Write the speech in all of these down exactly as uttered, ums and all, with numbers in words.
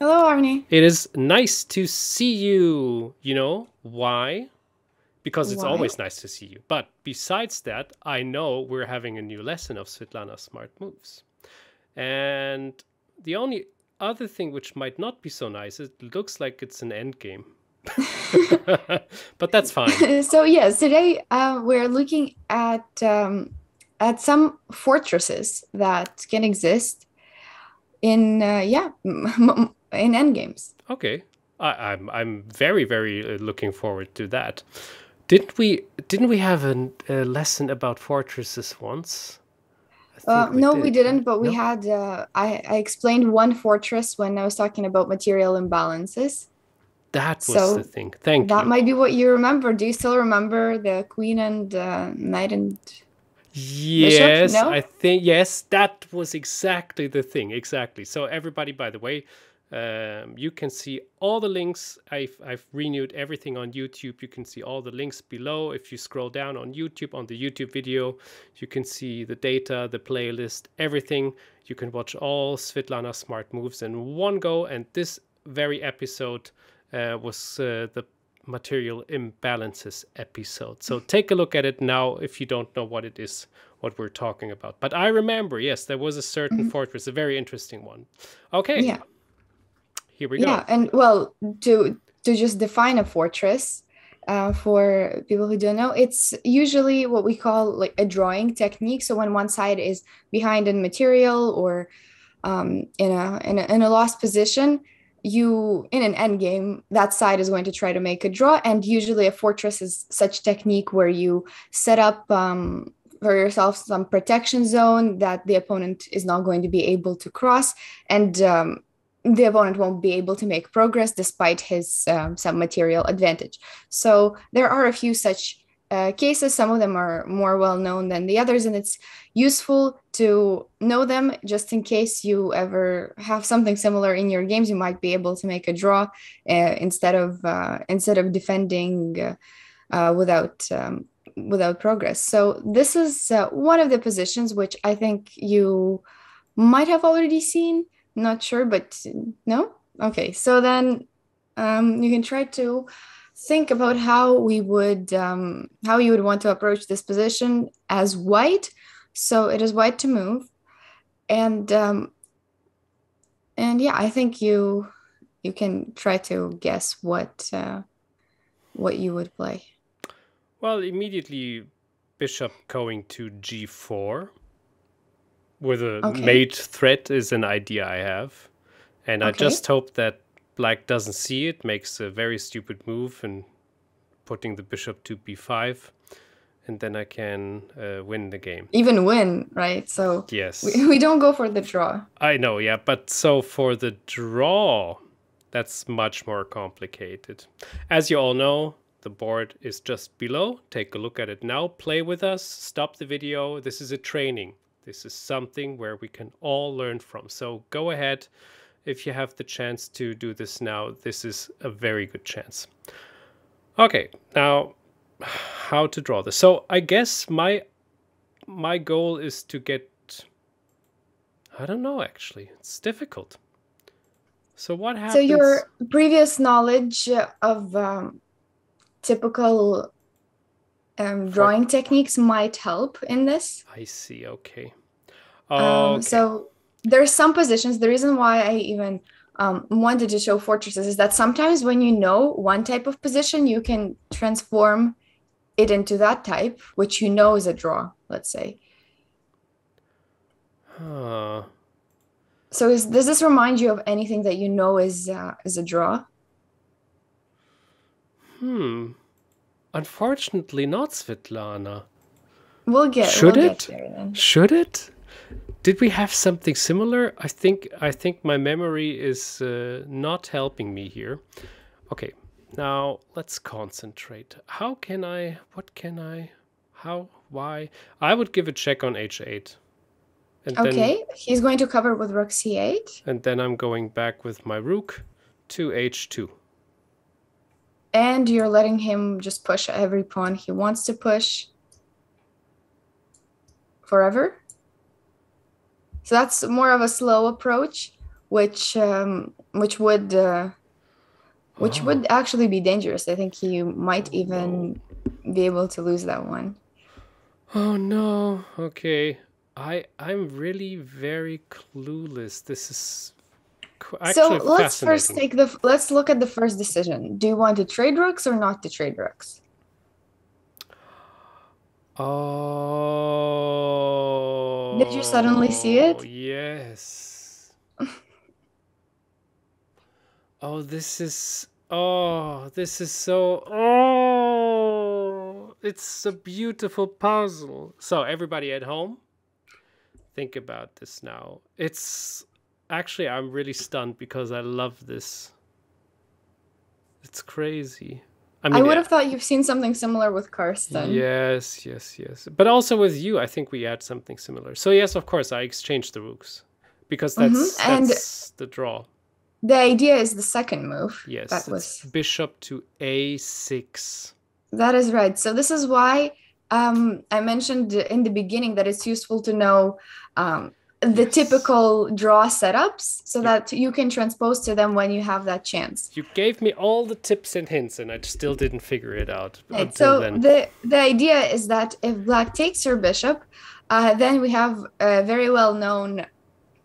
Hello, Arne. It is nice to see you. You know why? Because it's why? Always nice to see you. But besides that, I know we're having a new lesson of Svitlana's smart moves. And the only other thing which might not be so nice, it looks like it's an end game. But that's fine. So yes, today uh, we're looking at um, at some fortresses that can exist in uh, yeah m in end games. Okay, I, I'm I'm very very looking forward to that. Didn't we didn't we have a, a lesson about fortresses once? Uh, we no, did. we didn't. But we no? had uh, I I explained one fortress when I was talking about material imbalances. That was so the thing. Thank that you. That might be what you remember. Do you still remember the queen and uh, knight and yes, bishop? No? I think yes. That was exactly the thing. Exactly. So everybody, by the way, um, you can see all the links. I've I've renewed everything on YouTube. You can see all the links below. If you scroll down on YouTube, on the YouTube video, you can see the data, the playlist, everything. You can watch all Svitlana's smart moves in one go. And this very episode. Uh, was uh, the material imbalances episode. So take a look at it now if you don't know what it is, what we're talking about. But I remember, yes, there was a certain mm-hmm. fortress, a very interesting one. Okay. Yeah. Here we go. Yeah, and well, to to just define a fortress uh, for people who don't know, it's usually what we call like a drawing technique. So when one side is behind in material or um, in a, in a in a lost position. You in an end game, that side is going to try to make a draw, and usually a fortress is such technique where you set up um, for yourself some protection zone that the opponent is not going to be able to cross, and um, the opponent won't be able to make progress despite his um, some material advantage. So there are a few such uh, cases. Some of them are more well known than the others, and it's useful to know them just in case you ever have something similar in your games. You might be able to make a draw uh, instead of uh, instead of defending uh, uh, without um, without progress. So this is uh, one of the positions which I think you might have already seen. Not sure, but no. Okay, so then um, you can try to think about how we would um, how you would want to approach this position as white. So it is white to move, and um, and yeah, I think you you can try to guess what uh, what you would play. Well, immediately bishop going to g four with a okay. mate threat is an idea I have, and okay. I just hope that black doesn't see it, makes a very stupid move and putting the bishop to b five. And then I can uh, win the game. Even win, right? So yes, we, we don't go for the draw. I know, yeah. But so for the draw, that's much more complicated. As you all know, the board is just below. Take a look at it now. Play with us. Stop the video. This is a training. This is something where we can all learn from. So go ahead. If you have the chance to do this now, this is a very good chance. Okay, now... how to draw this. So I guess my my goal is to get, I don't know actually, it's difficult. So what happens? So your previous knowledge of um, typical um, drawing For... techniques might help in this. I see, okay. okay. Um, so there are some positions, the reason why I even Um, wanted to show fortresses is that sometimes when you know one type of position, you can transform it into that type, which you know is a draw, let's say. Huh. So is, does this remind you of anything that you know is, uh, is a draw? Hmm. Unfortunately not, Svitlana. We'll get, Should we'll it? Get there then. Should it? Did we have something similar? I think I think my memory is uh, not helping me here. Okay, now let's concentrate. How can I? What can I? How? Why? I would give a check on h eight. And okay, then, he's going to cover with rook c eight. And then I'm going back with my rook to h two. And you're letting him just push every pawn he wants to push forever? So that's more of a slow approach, which um, which would uh, which oh. would actually be dangerous. I think you might even be able to lose that one. Oh no! Okay, I I'm really very clueless. This is actually so. Let's first take the. Let's look at the first decision. Do you want to trade rooks or not to trade rooks? Oh. Did you suddenly see it? Yes. oh, this is oh, this is so oh, it's a beautiful puzzle. So everybody at home, think about this now. It's actually I'm really stunned because I love this. It's crazy. I, mean, I would have thought you've seen something similar with Karsten. Yes, yes, yes. But also with you, I think we had something similar. So yes, of course, I exchanged the rooks because that's, mm-hmm. and that's the draw. The idea is the second move. Yes, that was bishop to a six. That is right. So this is why um, I mentioned in the beginning that it's useful to know um, the yes. typical draw setups so that you can transpose to them when you have that chance. You gave me all the tips and hints and I still didn't figure it out. Right. Until so then. the the idea is that if black takes her bishop, uh, then we have a very well-known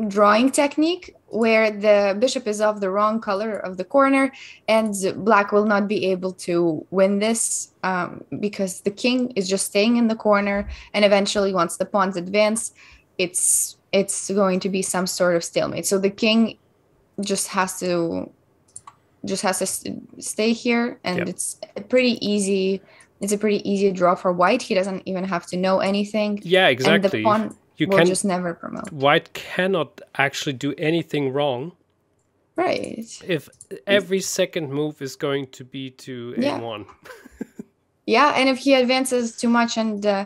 drawing technique where the bishop is of the wrong color of the corner and black will not be able to win this um, because the king is just staying in the corner, and eventually once the pawns advance, it's it's going to be some sort of stalemate. So the king just has to just has to st stay here, and yep. it's a pretty easy. It's a pretty easy draw for white. He doesn't even have to know anything. Yeah, exactly. And the pawn you will can, just never promote. White cannot actually do anything wrong. Right. If every second move is going to be to yeah. a one. yeah, and if he advances too much and. Uh,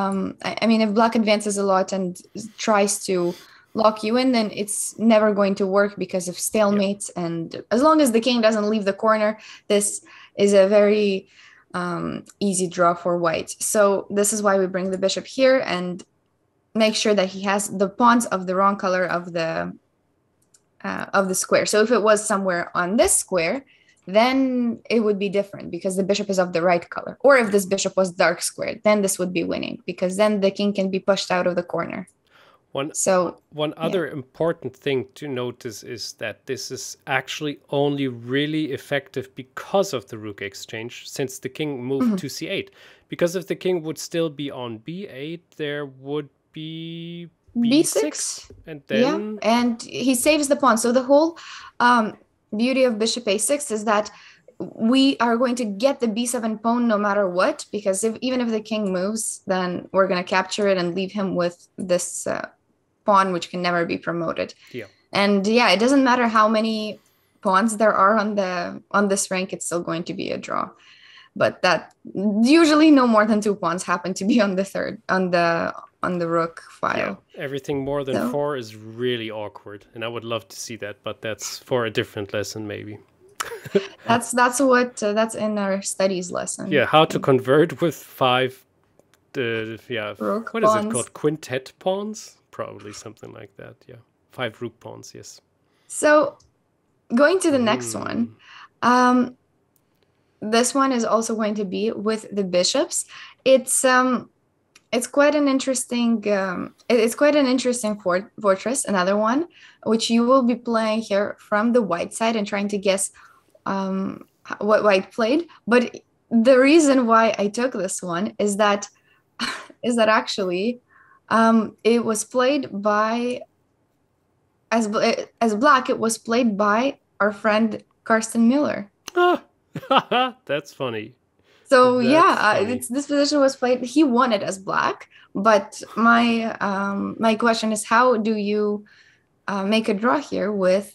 Um, I, I mean, if black advances a lot and tries to lock you in, then it's never going to work because of stalemates. Yep. And as long as the king doesn't leave the corner, this is a very um, easy draw for white. So this is why we bring the bishop here and make sure that he has the pawns of the wrong color of the uh, of the square. So if it was somewhere on this square, then it would be different because the bishop is of the right color. Or if this bishop was dark squared, then this would be winning because then the king can be pushed out of the corner. One, so, one other yeah. important thing to notice is that this is actually only really effective because of the rook exchange, since the king moved mm-hmm. to c eight. Because if the king would still be on b eight, there would be b six. b six. And then... Yeah, and he saves the pawn. So the whole... Um, beauty of bishop a six is that we are going to get the b seven pawn no matter what, because if, even if the king moves, then we're going to capture it and leave him with this uh, pawn, which can never be promoted. Yeah. And yeah, it doesn't matter how many pawns there are on the on this rank, it's still going to be a draw. But that usually no more than two pawns happen to be on the third on the on the rook file. Yeah, everything more than so. four is really awkward, and I would love to see that, but that's for a different lesson maybe. that's that's what uh, that's in our studies lesson. Yeah, how to convert with five uh, yeah rook what pawns. Is it called, quintet pawns, probably something like that. Yeah, five rook pawns. Yes. So going to the next mm. one. Um this one is also going to be with the bishops. It's um It's quite an interesting. Um, it's quite an interesting fort fortress. Another one, which you will be playing here from the white side and trying to guess um, what white played. But the reason why I took this one is that is that actually um, it was played by as as black. It was played by our friend Karsten Müller. That's funny. So That's yeah, it's, this position was played. He won it as black, but my um, my question is, how do you uh, make a draw here with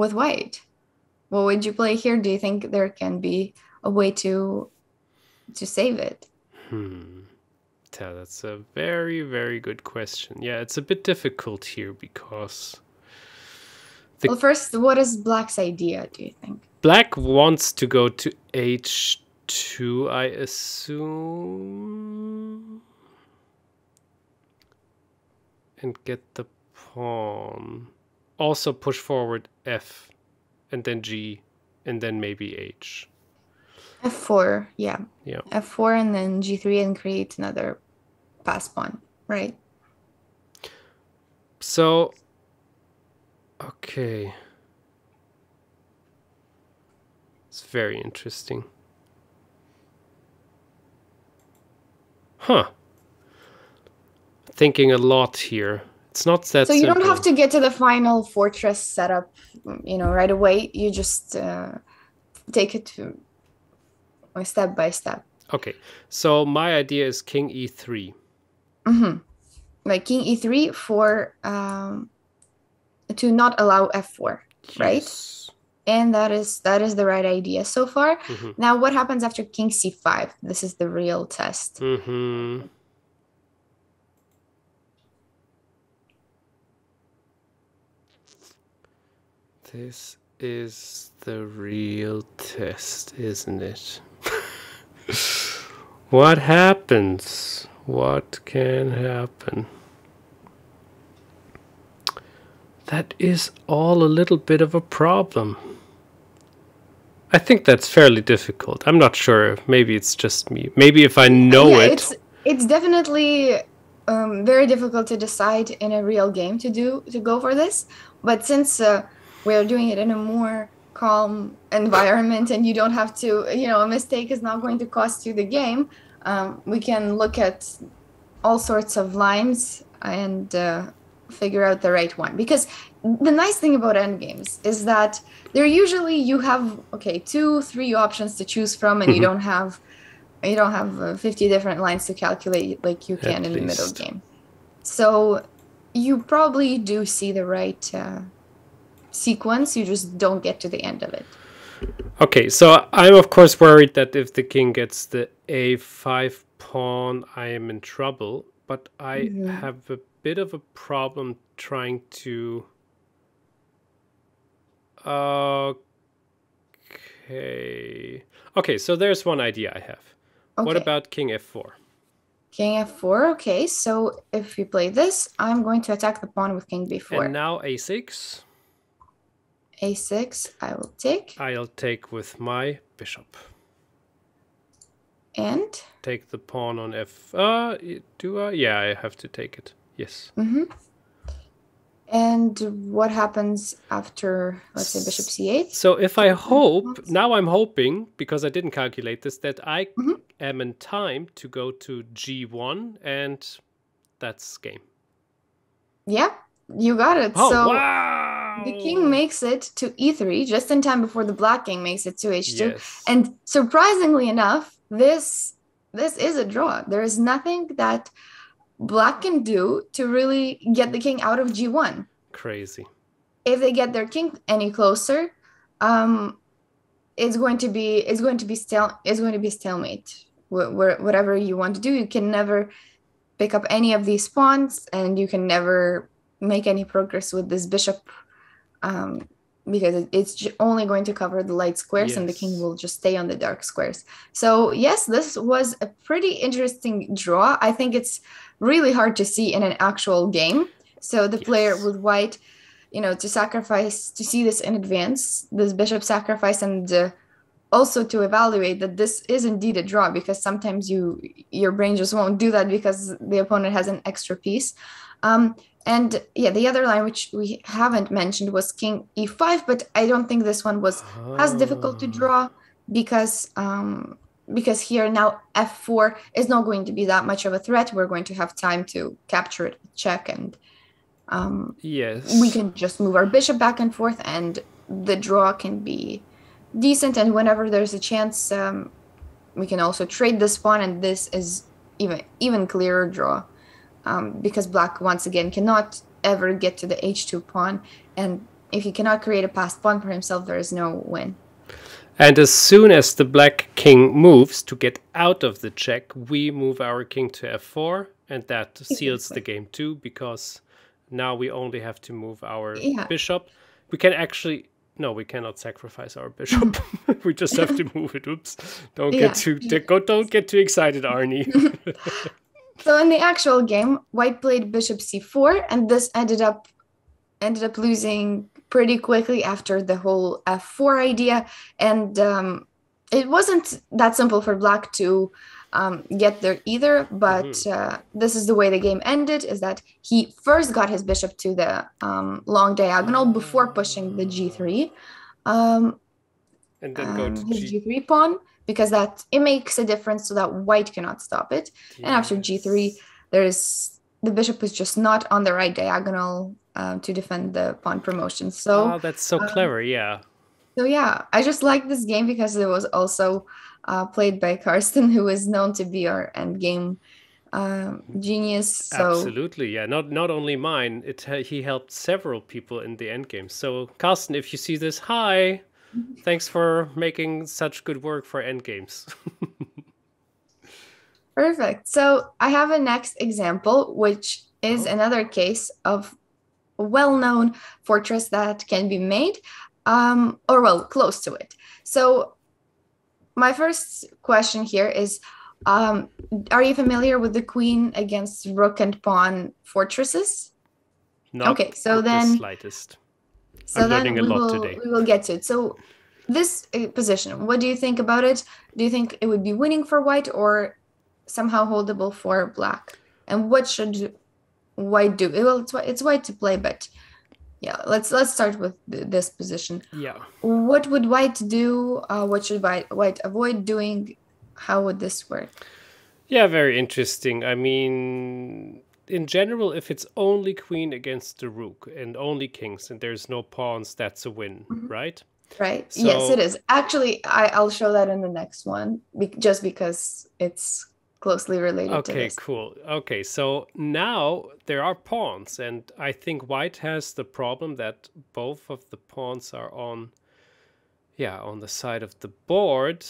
with white? What would you play here? Do you think there can be a way to to save it? Hmm. Yeah, that's a very, very good question. Yeah, it's a bit difficult here because. The... Well, first, what is black's idea? Do you think black wants to go to h two? Two, I assume, and get the pawn, also push forward F and then G and then maybe H. F four, yeah. Yeah. F four and then G three and create another pass pawn, right? So, okay. It's very interesting. Huh. Thinking a lot here. It's not that So you simple. Don't have to get to the final fortress setup, you know, right away. You just uh, take it to step by step. Okay. So my idea is king e three. Mm-hmm. Like king e three for um, to not allow f four, yes. Right? And that is that is the right idea so far. Mm-hmm. Now, what happens after king c five? This is the real test. Mm-hmm. This is the real test, isn't it? What happens? What can happen? That is all a little bit of a problem. I think that's fairly difficult. I'm not sure. Maybe it's just me. Maybe if I know yeah, it... It's, it's definitely um, very difficult to decide in a real game to do to go for this. But since... Uh, we're doing it in a more calm environment and you don't have to, you know, a mistake is not going to cost you the game. Um, we can look at all sorts of lines and uh, figure out the right one. Because the nice thing about endgames is that they're usually you have, okay, two, three options to choose from and mm-hmm. you don't have, you don't have uh, fifty different lines to calculate like you can at in least. The middle game. So you probably do see the right... Uh, sequence, you just don't get to the end of it. Okay, so I'm of course worried that if the king gets the a five pawn, I am in trouble, but I mm-hmm. have a bit of a problem trying to... Okay. Okay, so there's one idea I have. Okay. What about king f four? King f four, okay, so if we play this, I'm going to attack the pawn with king b four. And now a six... a six, I will take. I'll take with my bishop. And? Take the pawn on f... Uh, do I? Yeah, I have to take it. Yes. Mm-hmm. And what happens after, let's say, bishop c eight? So if I hope... Now I'm hoping, because I didn't calculate this, that I mm-hmm. am in time to go to g one, and that's game. Yeah, you got it. Oh, so, wow! The king makes it to e three just in time before the black king makes it to h two. Yes. And surprisingly enough, this this is a draw. There is nothing that black can do to really get the king out of g one. Crazy. If they get their king any closer, um, it's going to be it's going to be stale it's going to be stalemate. Wh wh whatever you want to do, you can never pick up any of these pawns, and you can never make any progress with this bishop. Um, because it's only going to cover the light squares yes. and the king will just stay on the dark squares. So yes, this was a pretty interesting draw. I think it's really hard to see in an actual game. So the yes. player with white, you know, to sacrifice, to see this in advance, this bishop sacrifice, and uh, also to evaluate that this is indeed a draw, because sometimes you your brain just won't do that because the opponent has an extra piece. Um, And yeah, the other line which we haven't mentioned was king e five, but I don't think this one was oh. as difficult to draw because um, because here now f four is not going to be that much of a threat. We're going to have time to capture it, check, and um, yes, we can just move our bishop back and forth, and the draw can be decent. And whenever there's a chance, um, we can also trade this pawn, and this is even even clearer draw. Um, because black, once again, cannot ever get to the h two pawn. And if he cannot create a passed pawn for himself, there is no win. And as soon as the black king moves to get out of the check, we move our king to f four. And that seals exactly. the game too, because now we only have to move our yeah. bishop. We can actually... No, we cannot sacrifice our bishop. We just have to move it. Oops. Don't yeah. get too, don't get too excited, Arnie. So in the actual game, white played bishop c four, and this ended up ended up losing pretty quickly after the whole F four idea. And um, it wasn't that simple for Black to um, get there either, but mm-hmm. uh, this is the way the game ended, is that he first got his bishop to the um, long diagonal before pushing the g three. Um, and then go to his G- g3 pawn, because that it makes a difference so that white cannot stop it. Yes. And after g three, there's the bishop is just not on the right diagonal uh, to defend the pawn promotion. So oh, that's so um, clever, yeah. So yeah, I just like this game because it was also uh, played by Karsten, who is known to be our endgame uh, genius. So. Absolutely, yeah. Not not only mine. It he helped several people in the endgame. So Karsten, if you see this, hi. Thanks for making such good work for endgames. Perfect. So I have a next example, which is oh. another case of a well-known fortress that can be made, um, or well, close to it. So my first question here is, um, are you familiar with the queen against rook and pawn fortresses? No. Okay, so then... the slightest. So I'm learning a lot today. We will get to it. So this position, what do you think about it? Do you think it would be winning for white or somehow holdable for black? And what should white do? Well, it's white, it's white to play, but yeah, let's let's start with this position. Yeah. What would white do? Uh, what should white, white avoid doing? How would this work? Yeah, very interesting. I mean... in general, if it's only queen against the rook and only kings and there's no pawns, that's a win, mm-hmm. right? Right. So, yes, it is. Actually, I, I'll show that in the next one, be just because it's closely related okay, to this. Okay, cool. Okay, so now there are pawns, and I think white has the problem that both of the pawns are on, yeah, on the side of the board.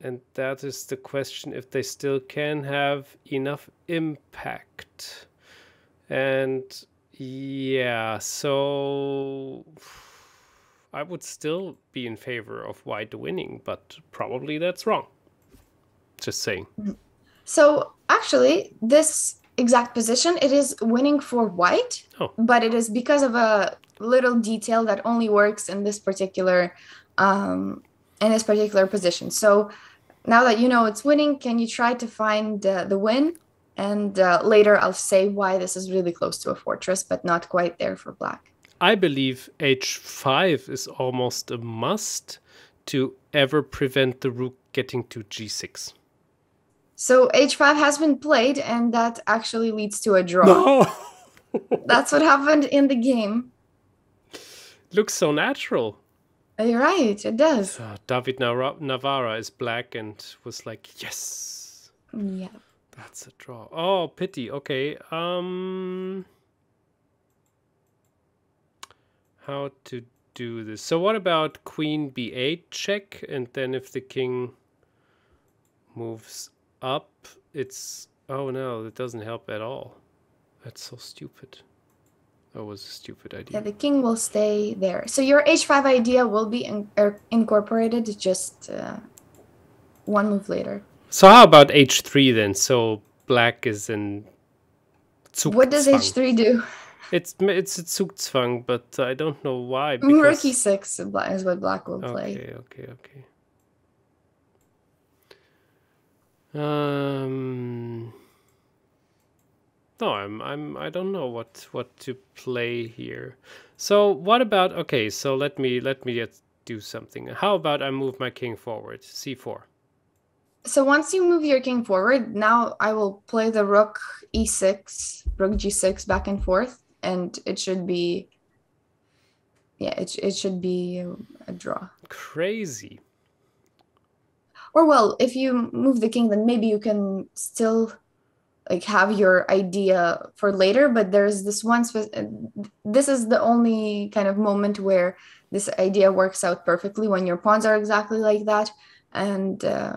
And that is the question, if they still can have enough impact. And yeah, so I would still be in favor of white winning, but probably that's wrong. Just saying. So actually, this exact position, it is winning for white, oh. but it is because of a little detail that only works in this particular, um, in this particular position. So now that you know it's winning, can you try to find uh, the win? And uh, later I'll say why this is really close to a fortress, but not quite there for black. I believe h five is almost a must to ever prevent the rook getting to g six. So h five has been played, and that actually leads to a draw. No! That's what happened in the game. Looks so natural. You're right, it does. Uh, David Navara is black and was like, yes. Yeah. That's a draw. Oh, pity. Okay. Um, how to do this? So what about queen b eight check? And then if the king moves up, it's... oh, no, that doesn't help at all. That's so stupid. That was a stupid idea. Yeah, the king will stay there. So your h five idea will be in er, incorporated just uh, one move later. So how about h three then? So black is in Zugzwang. What does h three do? It's it's a Zugzwang, but I don't know why. Because... rook e six is what black will play. Okay, okay, okay. Um... No, I'm, I'm, I don't know what, what to play here. So what about, okay, so let me, let me get, do something. How about I move my king forward, c four? So once you move your king forward, now I will play the rook e six, rook g six back and forth, and it should be, yeah, it, it should be a draw. Crazy. Or well, if you move the king, then maybe you can still... like have your idea for later, but there's this one, this is the only kind of moment where this idea works out perfectly, when your pawns are exactly like that and uh,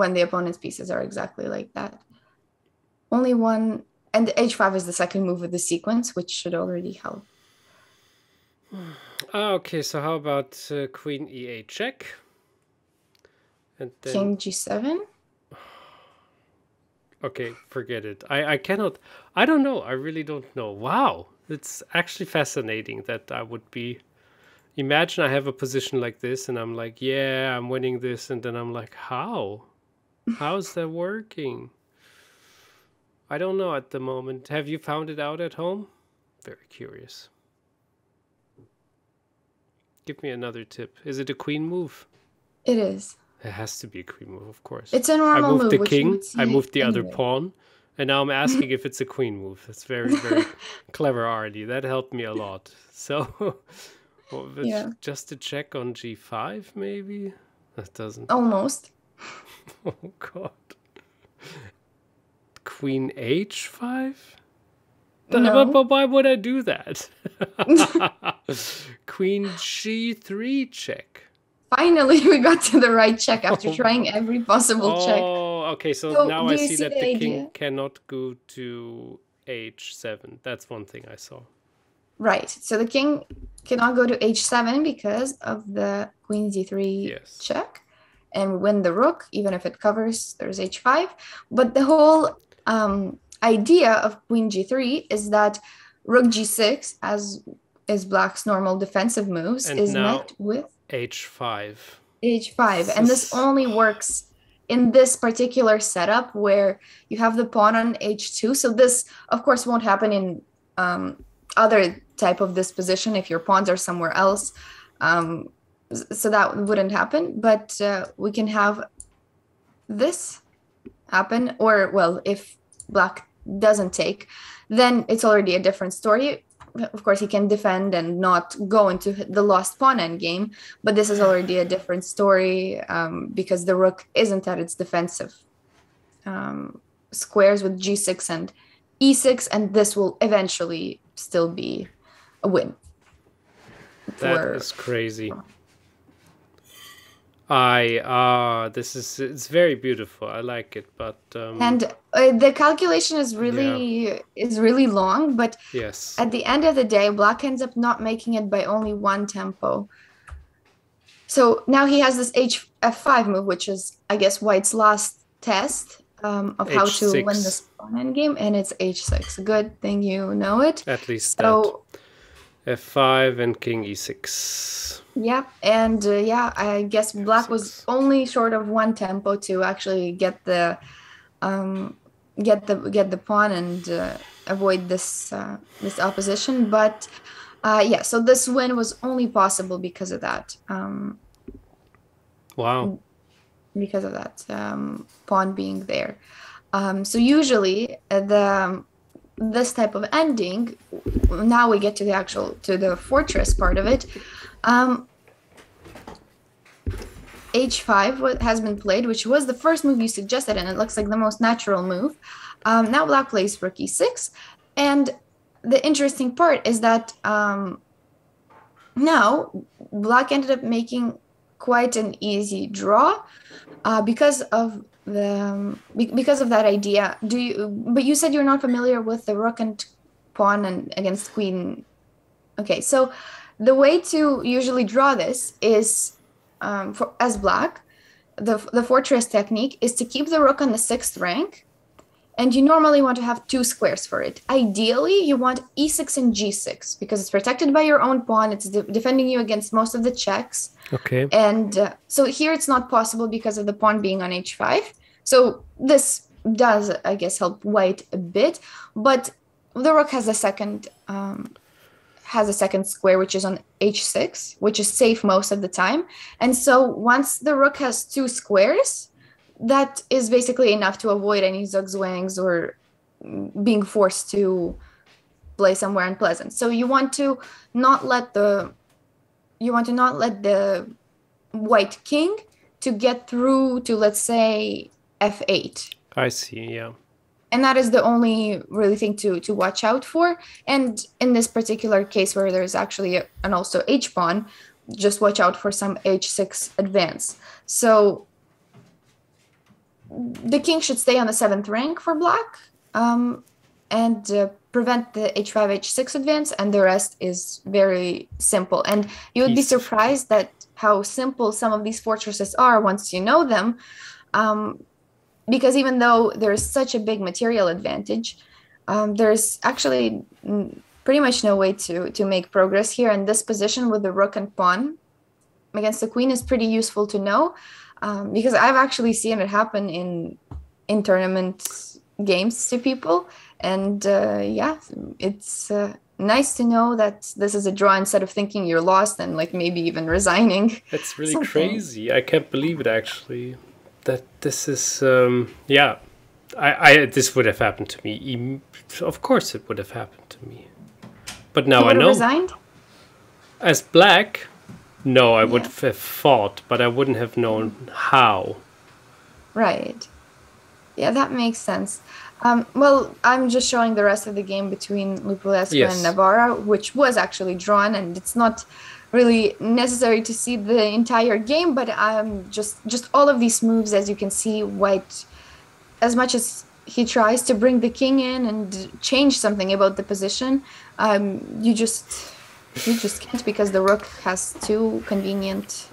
when the opponent's pieces are exactly like that. Only one, and h five is the second move of the sequence, which should already help. Okay, so how about uh, queen e eight check? And then... king g seven? Okay, forget it. I, I cannot... I don't know. I really don't know. Wow. It's actually fascinating that I would be... Imagine I have a position like this and I'm like, yeah, I'm winning this. And then I'm like, how? How's that working? I don't know at the moment. Have you found it out at home? Very curious. Give me another tip. Is it a queen move? It is. It has to be a queen move, of course. It's a normal move. I moved the king. I moved the other pawn. And now I'm asking if it's a queen move. That's very, very clever, Arnie. That helped me a lot. So... Well, yeah. Just to check on G five, maybe? That doesn't... Almost. Oh, God. Queen H five? No. But, but why would I do that? Queen G three check. Finally, we got to the right check after oh. trying every possible oh, check. Oh, okay. So, so now I see, see that the, the king cannot go to H seven. That's one thing I saw. Right. So the king cannot go to H seven because of the queen D three yes. check, and we win the rook, even if it covers, there's H five. But the whole um, idea of queen G three is that rook G six, as is black's normal defensive moves, and is met with H five. H five. And this only works in this particular setup where you have the pawn on H two. So this, of course, won't happen in... Um, other type of disposition if your pawns are somewhere else, um, so that wouldn't happen, but uh, we can have this happen, or well, if black doesn't take, then it's already a different story. Of course, he can defend and not go into the lost pawn endgame, but this is already a different story um, because the rook isn't at its defensive um, squares with G six and E six, and this will eventually still be a win. That for... is crazy. I ah, uh, this is it's very beautiful. I like it, but um... and uh, the calculation is really yeah. is really long. But yes, at the end of the day, black ends up not making it by only one tempo. So now he has this H F five move, which is, I guess, White's last test. Um, of H six. How to win this pawn endgame, and it's H six. Good thing you know it. At least so, that. F five and king E six. Yeah, and uh, yeah, I guess black F six. Was only short of one tempo to actually get the, um, get the get the pawn and uh, avoid this uh, this opposition. But uh, yeah, so this win was only possible because of that. Um, wow. Because of that um, pawn being there, um, so usually the this type of ending. Now we get to the actual to the fortress part of it. Um, H five has been played, which was the first move you suggested, and it looks like the most natural move. Um, now black plays rook E six, and the interesting part is that um, now black ended up making quite an easy draw uh, because of the um, be because of that idea. Do you? But you said you're not familiar with the rook and pawn and against queen. Okay, so the way to usually draw this is um, for, as black, the the fortress technique is to keep the rook on the sixth rank, and you normally want to have two squares for it. Ideally, you want E six and G six because it's protected by your own pawn. It's de defending you against most of the checks. Okay. And uh, so here it's not possible because of the pawn being on H five. So this does, I guess, help White a bit. But the rook has a second um, has a second square, which is on H six, which is safe most of the time. And so once the rook has two squares, that is basically enough to avoid any zugzwangs or being forced to play somewhere unpleasant. So you want to not let the you want to not let the white king to get through to, let's say, F eight. I see, yeah. And that is the only really thing to to watch out for. And in this particular case where there's actually a, an also H pawn, just watch out for some H six advance. So the king should stay on the seventh rank for black um, and uh, prevent the H five H six advance, and the rest is very simple. And you would be surprised that how simple some of these fortresses are once you know them, um, because even though there is such a big material advantage, um, there's actually pretty much no way to, to make progress here. And this position with the rook and pawn against the queen is pretty useful to know, um, because I've actually seen it happen in in tournament games to people. And uh, yeah, it's uh, nice to know that this is a draw instead of thinking you're lost and like maybe even resigning. That's really something. Crazy. I can't believe it actually. That this is, um, yeah, I, I this would have happened to me. Of course it would have happened to me. But now you I know. Resigned? As black, no, I would yeah. have fought, but I wouldn't have known how. Right. Yeah, that makes sense. Um, well, I'm just showing the rest of the game between Lupulescu yes. and Navara, which was actually drawn, and it's not really necessary to see the entire game, but um, just just all of these moves, as you can see, White, as much as he tries to bring the king in and change something about the position, um, you just you just can't, because the rook has two convenient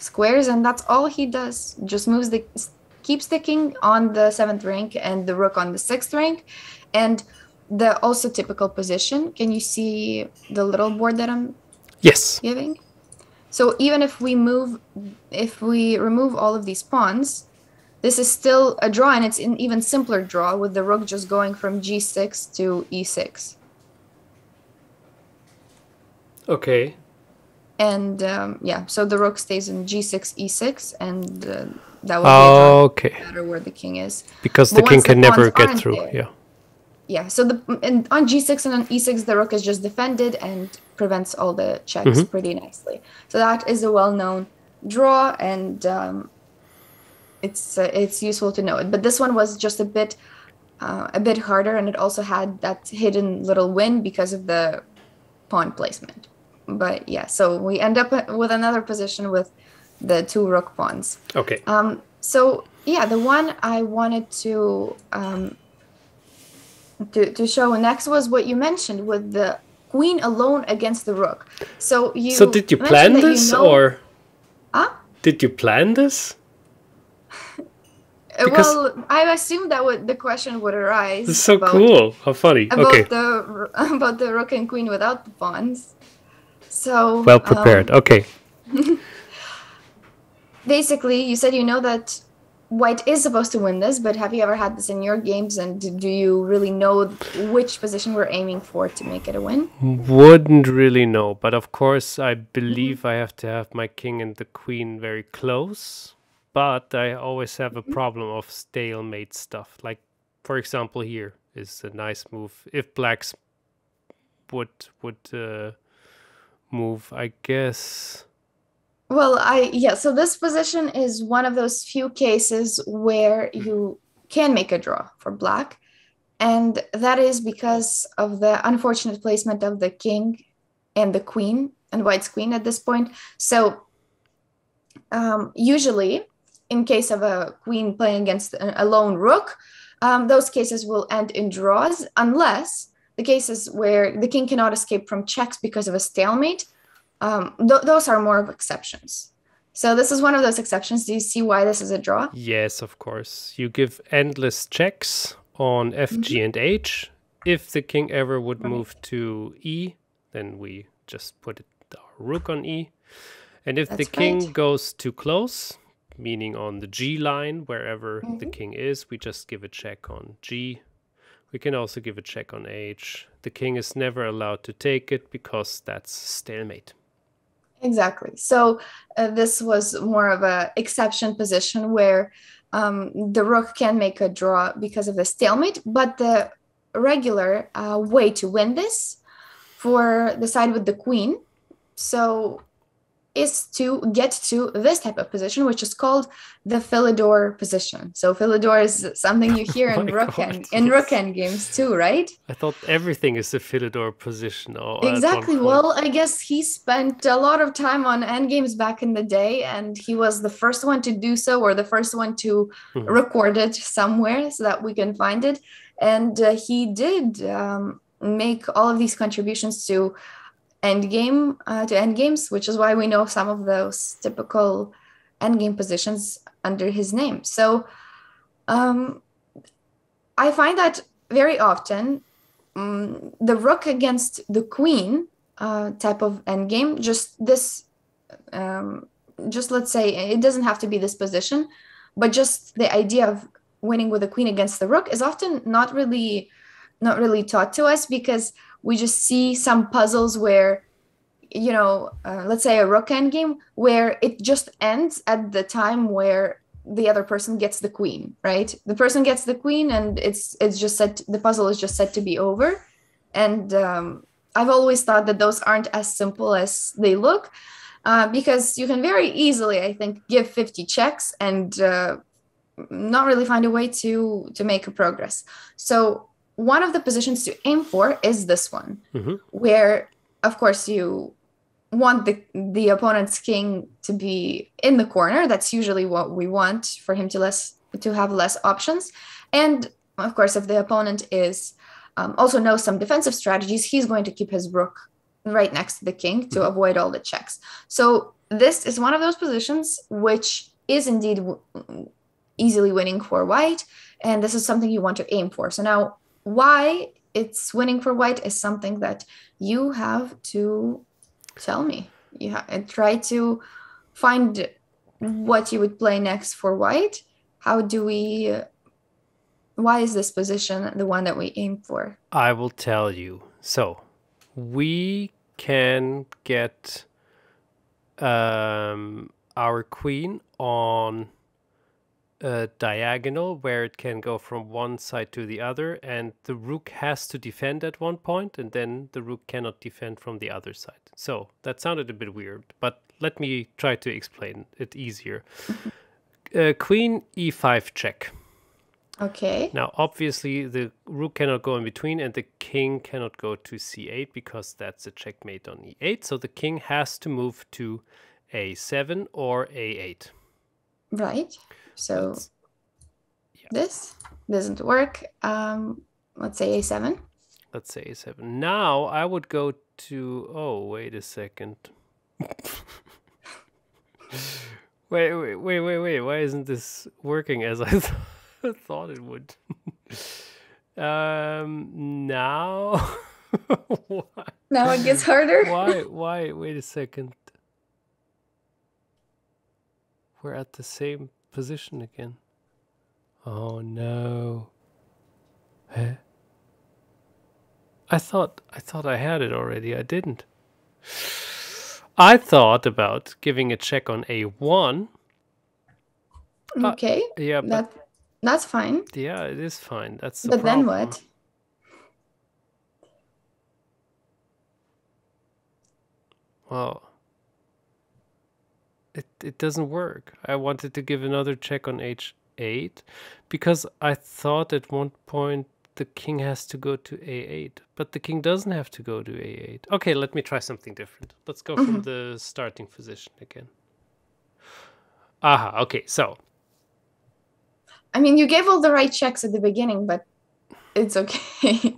squares, and that's all he does. Just moves the. Keeps the king on the seventh rank and the rook on the sixth rank, and the also typical position. Can you see the little board that I'm yes. giving? So even if we move, if we remove all of these pawns, this is still a draw, and it's an even simpler draw with the rook just going from g six to e six. Okay. And um, yeah, so the rook stays in g six, e six, and uh, that would oh, be okay. no matter where the king is. Because but the king can the never get through, there, yeah. Yeah, so the, and on g six and on e six, the rook is just defended and prevents all the checks mm-hmm. pretty nicely. So that is a well-known draw, and um, it's uh, it's useful to know it. But this one was just a bit, uh, a bit harder, and it also had that hidden little win because of the pawn placement. But yeah, so we end up with another position with the two rook pawns. Okay. Um, so yeah, the one I wanted to, um, to to show next was what you mentioned with the queen alone against the rook. So you. So did you plan this, you know, or? Huh? Did you plan this? Because well, I assumed that would, the question would arise. This is so about, cool! How funny! About okay. The, about the rook and queen without the pawns. So well prepared. Um, okay. Basically, you said you know that White is supposed to win this, but have you ever had this in your games, and do you really know which position we're aiming for to make it a win? Wouldn't really know, but of course I believe I have to have my king and the queen very close, but I always have a problem of stalemate stuff. Like, for example, here is a nice move. If blacks would would uh, move, I guess. Well, I yeah, so this position is one of those few cases where you can make a draw for black, and that is because of the unfortunate placement of the king and the queen, and White's queen at this point. So um, usually in case of a queen playing against a lone rook, um, those cases will end in draws, unless the cases where the king cannot escape from checks because of a stalemate, um, th those are more of exceptions. So this is one of those exceptions. Do you see why this is a draw? Yes, of course. You give endless checks on F, mm-hmm. G, and H. If the king ever would right. move to E, then we just put it, our rook on E. And if That's the king right. goes too close, meaning on the G line, wherever mm-hmm. the king is, we just give a check on G. We can also give a check on H. The king is never allowed to take it because that's stalemate. Exactly. So uh, this was more of an exception position where um, the rook can make a draw because of the stalemate, but the regular uh, way to win this for the side with the queen, so is to get to this type of position, which is called the Philidor position. So Philidor is something you hear in rook and in rook end games too, right? I thought everything is a Philidor position. Or exactly. Well, I guess he spent a lot of time on end games back in the day, and he was the first one to do so, or the first one to mm-hmm. record it somewhere so that we can find it. And uh, he did um, make all of these contributions to endgame uh, to endgames, which is why we know some of those typical endgame positions under his name. So um, I find that very often um, the rook against the queen uh, type of endgame, just this, um, just let's say it doesn't have to be this position, but just the idea of winning with a queen against the rook is often not really, not really taught to us, because we just see some puzzles where, you know, uh, let's say a rook endgame where it just ends at the time where the other person gets the queen, right? The person gets the queen, and it's it's just said to, the puzzle is just said to be over. And um, I've always thought that those aren't as simple as they look, uh, because you can very easily, I think, give fifty checks and uh, not really find a way to to make a progress. So one of the positions to aim for is this one, mm-hmm. where, of course, you want the, the opponent's king to be in the corner. That's usually what we want, for him to less to have less options. And of course, if the opponent is um, also knows some defensive strategies, he's going to keep his rook right next to the king to mm-hmm. avoid all the checks. So this is one of those positions which is indeed w- easily winning for white. And this is something you want to aim for. So now why it's winning for white is something that you have to tell me. You ha- and try to find what you would play next for white. How do we, uh, why is this position the one that we aim for? I will tell you. So we can get um, our queen on a diagonal where it can go from one side to the other, and the rook has to defend at one point, and then the rook cannot defend from the other side. So that sounded a bit weird, but let me try to explain it easier. uh, Queen e five check. Okay. Now obviously the rook cannot go in between, and the king cannot go to c eight because that's a checkmate on e eight. So the king has to move to a seven or a eight. Right. So yeah. This doesn't work. Um, let's say a seven. Let's say a seven. Now I would go to... Oh, wait a second. wait, wait, wait, wait, wait. Why isn't this working as I th- thought it would? um, now... Why? Now it gets harder? why, why? Wait a second. We're at the same position again. Oh no. Huh? I thought I thought I had it already. I didn't. I thought about giving a check on a one. Okay. Uh, yeah, that but, that's fine. Yeah, it is fine. That's the But problem. Then what? Wow. It it doesn't work. I wanted to give another check on h eight because I thought at one point the king has to go to a eight, but the king doesn't have to go to a eight. Okay, let me try something different. Let's go mm-hmm. from the starting position again. Aha, okay, so. I mean, you gave all the right checks at the beginning, but it's okay.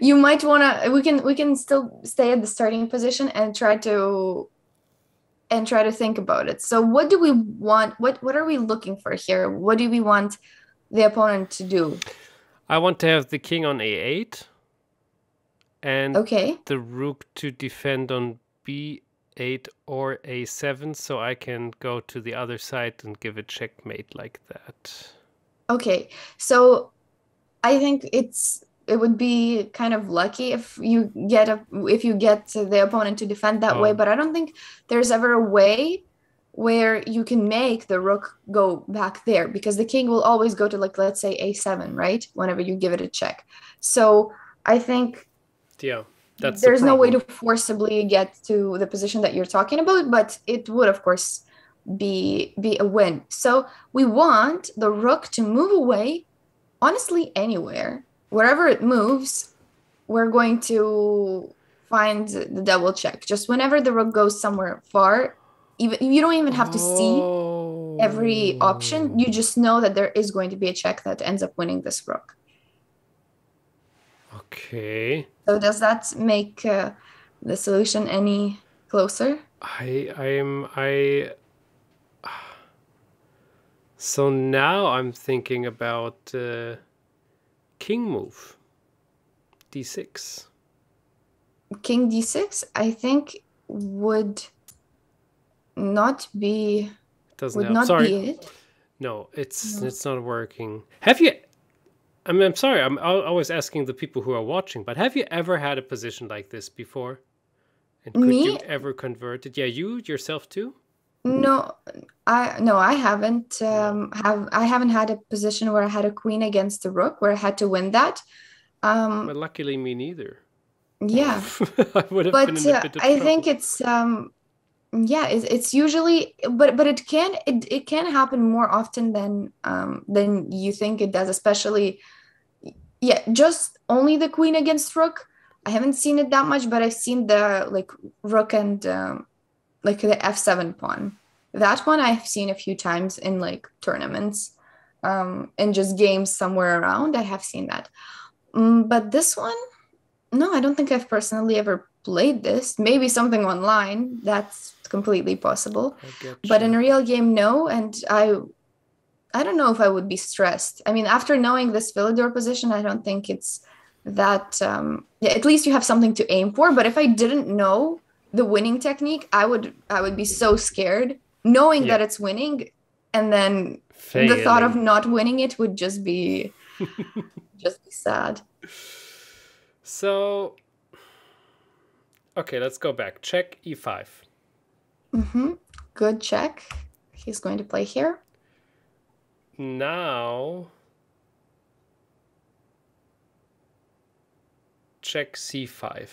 You might want to, we can we can still stay at the starting position and try to... and try to think about it. So what do we want? What what are we looking for here? What do we want the opponent to do? I want to have the king on a eight and okay. the rook to defend on b eight or a seven, so I can go to the other side and give a checkmate like that. Okay, so I think it's it would be kind of lucky if you get a, if you get the opponent to defend that oh. way, but I don't think there's ever a way where you can make the rook go back there, because the king will always go to, like, let's say a seven, right? Whenever you give it a check. So I think yeah, that's there's the no way to forcibly get to the position that you're talking about, but it would, of course, be be a win. So we want the rook to move away, honestly, anywhere. Wherever it moves, we're going to find the double check. Just whenever the rook goes somewhere far, even you don't even have to see every option. You just know that there is going to be a check that ends up winning this rook. Okay. So does that make uh, the solution any closer? I I'm I. So now I'm thinking about. Uh... King move. d six? King d six, I think, would not be. Doesn't would help. Not sorry. Be it. No, it's no. it's not working. Have you? I mean, I'm sorry. I'm always asking the people who are watching, but have you ever had a position like this before? And could Me? you ever convert it? Yeah, you yourself too. No, I no, I haven't. Um, have I haven't had a position where I had a queen against the rook where I had to win that. Um, but luckily, me neither. Yeah, I would have but been in a bit of uh, I think it's um, yeah, it's, it's usually, but but it can it it can happen more often than um than you think it does, especially yeah, just only the queen against rook. I haven't seen it that much, but I've seen the like rook and. Um, like the f seven pawn. That one I've seen a few times in like tournaments um, and just games somewhere around. I have seen that. Um, but this one, no, I don't think I've personally ever played this. Maybe something online. That's completely possible. But in a real game, no. And I I don't know if I would be stressed. I mean, after knowing this Philidor position, I don't think it's that... Um, yeah, at least you have something to aim for. But if I didn't know... the winning technique, I would I would be so scared knowing yeah. that it's winning, and then Failing. the thought of not winning it would just be just be sad. So okay, let's go back. Check e five. Mm-hmm. Good check. He's going to play here. Now check c five.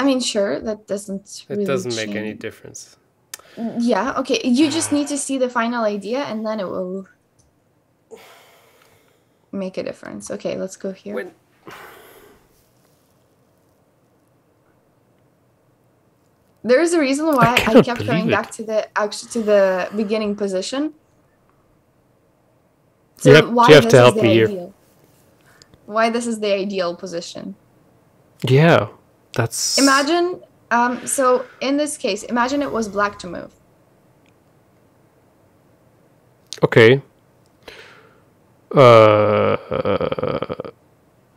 I mean, sure, that doesn't really It doesn't change. make any difference. Yeah, okay. You just need to see the final idea, and then it will make a difference. Okay, let's go here. When... There is a reason why I, I kept going it. back to the actually to the beginning position. So you have, why you have this to help is the me ideal. Here. Why this is the ideal position. Yeah. That's... Imagine, um, so in this case, imagine it was black to move. Okay. Uh, uh,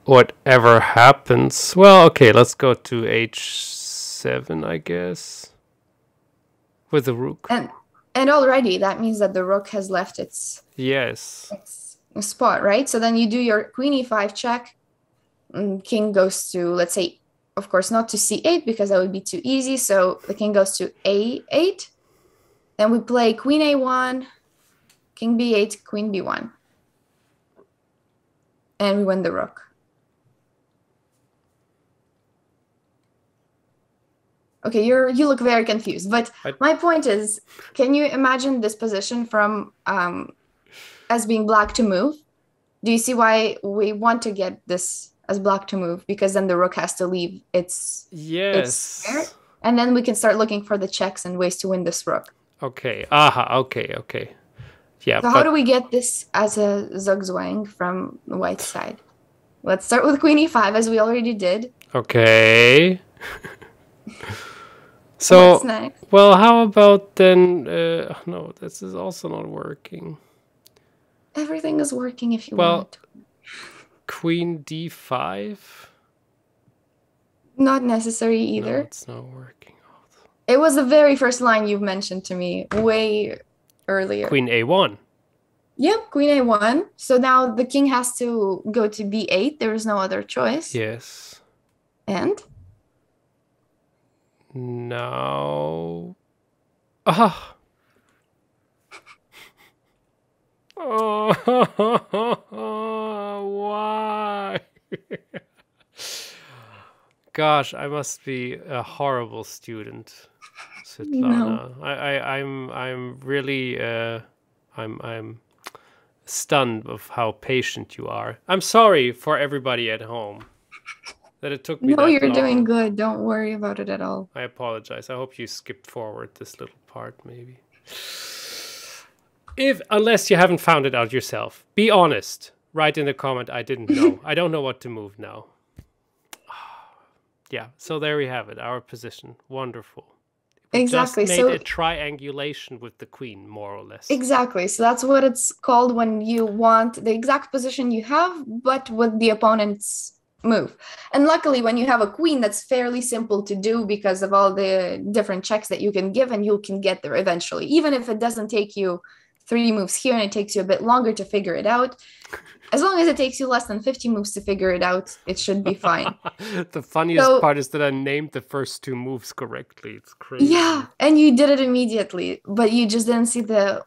whatever happens. Well, okay, let's go to h seven, I guess. With the rook. And and already that means that the rook has left its, yes. its spot, right? So then you do your queen e five check. And king goes to, let's say, of course, not to c eight because that would be too easy. So the king goes to a eight. Then we play queen a one, king b eight, queen b one. And we win the rook. Okay, you're, you look very confused. But my point is, can you imagine this position from um, as being black to move? Do you see why we want to get this as black to move, because then the rook has to leave its yes its and then we can start looking for the checks and ways to win this rook. Okay, aha, okay, okay, yeah. So but... how do we get this as a zugzwang from the white side? Let's start with queen e five as we already did. Okay. So what's next? Well, how about then? Uh, no, this is also not working. Everything is working if you well, want. Queen d five? Not necessary either. No, it's not working out. It was the very first line you mentioned to me way earlier. Queen a one. Yep, queen a one. So now the king has to go to b eight. There is no other choice. Yes. And? Now... Ah! Oh, oh, oh, oh, oh, why? Gosh, I must be a horrible student, Svitlana. No. I, I, I'm, I'm really, uh, I'm, I'm stunned of how patient you are. I'm sorry for everybody at home that it took me. No, that you're long. doing good. Don't worry about it at all. I apologize. I hope you skipped forward this little part, maybe. If, unless you haven't found it out yourself, be honest. Write in the comment, I didn't know. I don't know what to move now. Yeah, so there we have it, our position. Wonderful. Exactly. Just made so, a triangulation with the queen, more or less. Exactly. So that's what it's called when you want the exact position you have, but with the opponent's move. And luckily, when you have a queen, that's fairly simple to do because of all the different checks that you can give, and you can get there eventually. Even if it doesn't take you three moves here and it takes you a bit longer to figure it out, as long as it takes you less than fifty moves to figure it out, it should be fine. The funniest so, part is that I named the first two moves correctly. It's crazy. Yeah, and you did it immediately, but you just didn't see the...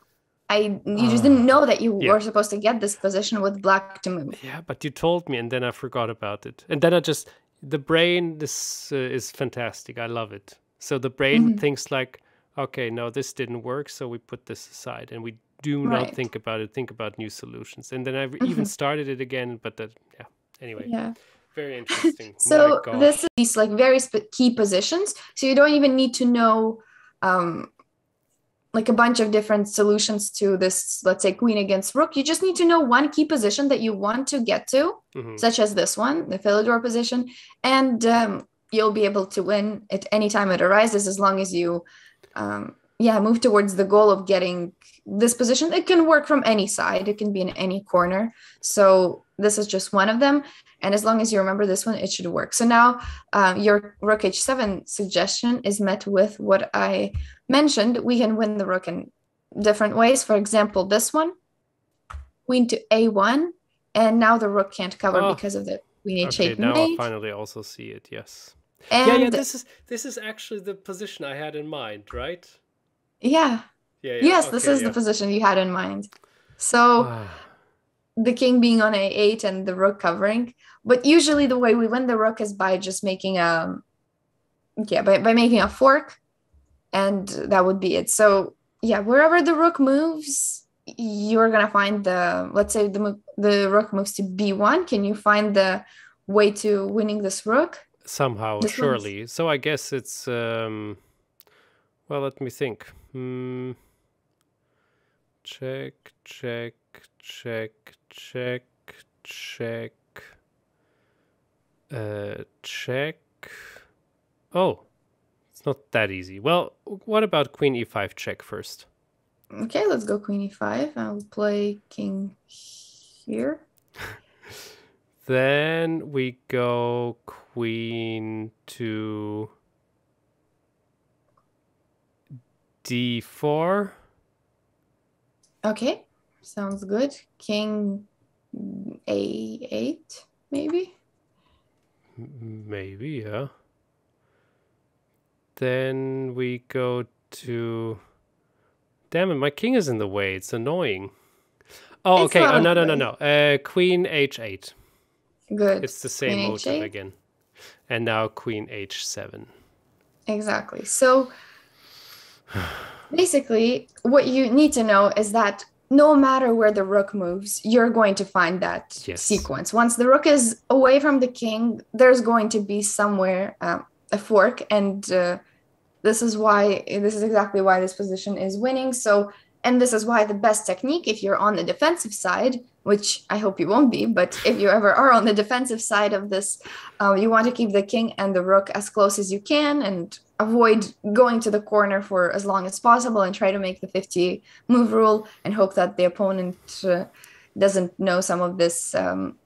I You uh, just didn't know that you yeah. were supposed to get this position with black to move. Yeah, but you told me, and then I forgot about it. And then I just... The brain this uh, is fantastic. I love it. So the brain mm-hmm. thinks like, okay, no, this didn't work, so we put this aside. And we... Do right. not think about it. Think about new solutions. And then I mm-hmm. even started it again, but that, yeah. Anyway, yeah. very interesting. So this is these like very key positions. So you don't even need to know um, like a bunch of different solutions to this, let's say queen against rook. You just need to know one key position that you want to get to, mm-hmm. such as this one, the Philidor position. And um, you'll be able to win at any time it arises, as long as you... Um, Yeah, move towards the goal of getting this position. It can work from any side. It can be in any corner. So this is just one of them. And as long as you remember this one, it should work. So now um, your rook h seven suggestion is met with what I mentioned. We can win the rook in different ways. For example, this one, queen to a one. And now the rook can't cover oh. because of the queen h eight. Okay, now I finally also see it, yes. And yeah, yeah, this is, this is actually the position I had in mind, right? Yeah. yeah, yeah. Yes, okay, this is yeah. the position you had in mind. So the king being on a eight and the rook covering. But usually the way we win the rook is by just making a, yeah, by, by making a fork. And that would be it. So yeah, wherever the rook moves, you're going to find the, let's say the, the rook moves to b one. Can you find the way to winning this rook? Somehow, this surely. Moves. So I guess it's, um, well, let me think. Hmm. Check, check, check, check, check, uh, check. Oh, it's not that easy. Well, what about queen e five check first? Okay, let's go queen e five. I'll play king here. Then we go queen to d four. Okay, sounds good. King a eight, maybe? Maybe, yeah. Then we go to... Damn it, my king is in the way. It's annoying. Oh, it's okay. Oh, no, no, no, no. Uh, queen h eight. Good. It's the same queen motive h eight. Again. And now queen h seven. Exactly. So... Basically, what you need to know is that no matter where the rook moves, you're going to find that yes. sequence. Once the rook is away from the king, there's going to be somewhere um, a fork. And uh, this is why, this is exactly why this position is winning. So, and this is why the best technique, if you're on the defensive side, which I hope you won't be, but if you ever are on the defensive side of this, uh, you want to keep the king and the rook as close as you can and avoid going to the corner for as long as possible and try to make the fifty move rule and hope that the opponent uh, doesn't know some of this um,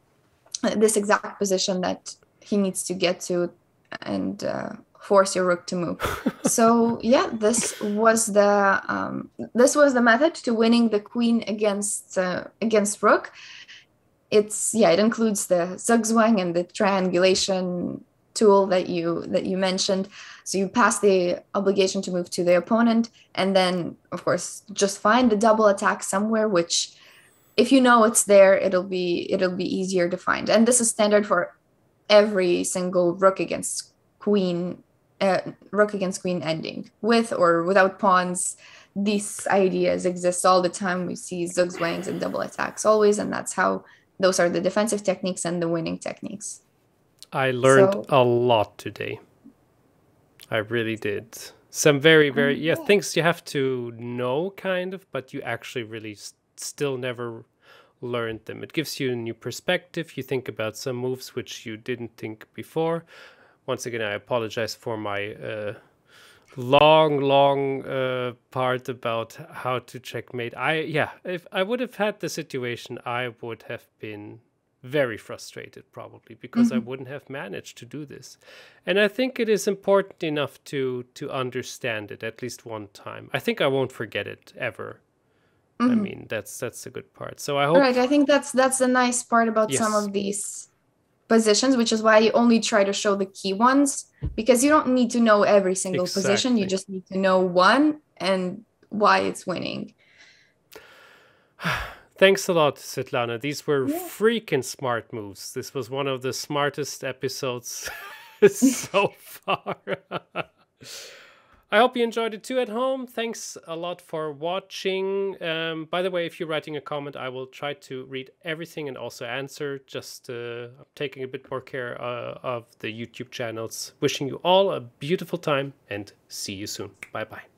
this exact position that he needs to get to and uh, force your rook to move. So yeah, this was the um, this was the method to winning the queen against uh, against rook. It's yeah, it includes the zugzwang and the triangulation tool that you that you mentioned. So you pass the obligation to move to the opponent, and then of course just find the double attack somewhere, which if you know it's there, it'll be it'll be easier to find. And this is standard for every single rook against queen uh, rook against queen ending, with or without pawns. These ideas exist all the time. We see zugzwangs and double attacks always, and that's how those are the defensive techniques and the winning techniques. I learned so, a lot today. I really did. Some very, very, um, yeah, yeah, things you have to know, kind of, but you actually really st still never learned them. It gives you a new perspective. You think about some moves which you didn't think before. Once again, I apologize for my uh, long, long uh, part about how to checkmate. I yeah, if I would have had the situation, I would have been very frustrated probably, because mm-hmm. I wouldn't have managed to do this. And I think it is important enough to to understand it at least one time. I think I won't forget it ever. Mm-hmm. I mean, that's that's a good part. So I hope. All right, I think that's that's a nice part about yes. some of these positions, which is why you only try to show the key ones, because you don't need to know every single exactly. position. You just need to know one and why it's winning. Thanks a lot, Svitlana. These were yeah. freaking smart moves. This was one of the smartest episodes so far. I hope you enjoyed it too at home. Thanks a lot for watching. Um, by the way, if you're writing a comment, I will try to read everything and also answer. Just uh, I'm taking a bit more care uh, of the YouTube channels. Wishing you all a beautiful time and see you soon. Bye-bye.